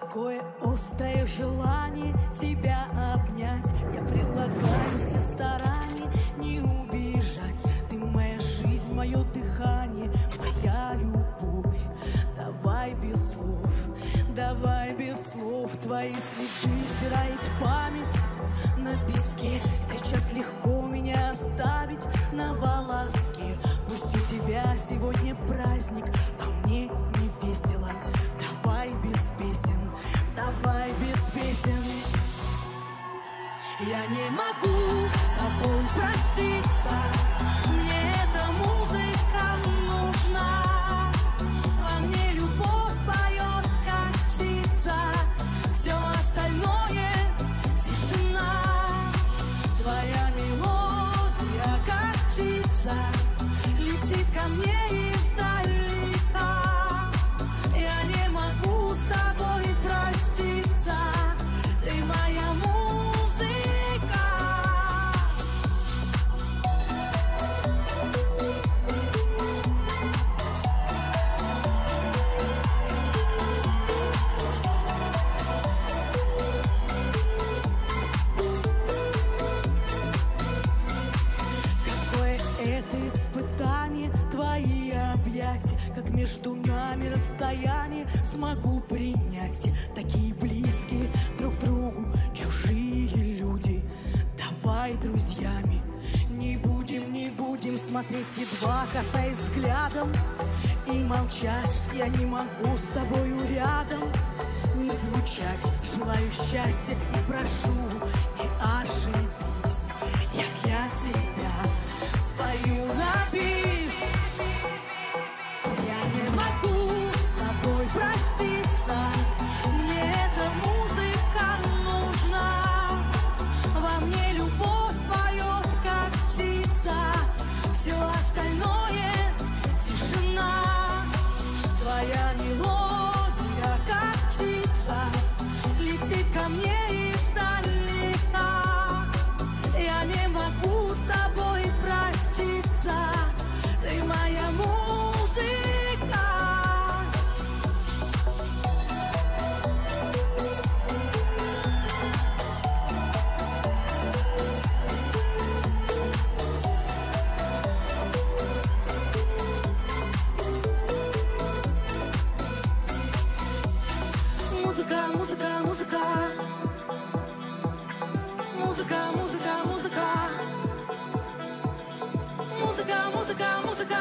Какое острое желание тебя обнять. Я прилагаю все старания не убежать. Ты моя жизнь, мое дыхание, моя любовь. Давай без слов, давай без слов. Твои следы стирает память на песке. Сейчас легко меня оставить на волоске. Пусть у тебя сегодня праздник, а мне не весело. Давай без песен, давай без песен. Я не могу с тобой проститься. Мне эта музыка нужна. Во мне любовь поет, как птица. Все остальное тишина. Твоя мелодия, как птица, летит ко мне издалека. Я не могу с тобой проститься. Ты моя как между нами расстояние смогу принять. Такие близкие друг другу чужие люди. Давай друзьями не будем смотреть, едва касаясь взглядом, и молчать. Я не могу с тобою рядом не звучать. Желаю счастья и прошу, не ошибись. Я для тебя спою на бис. Проститься, мне эта музыка нужна. Во мне любовь поет, как птица. Все остальное тишина. Твоя мелодия, как птица, летит ко мне издалека. Я не могу с тобой проститься. Ты моя музыка. Музыка.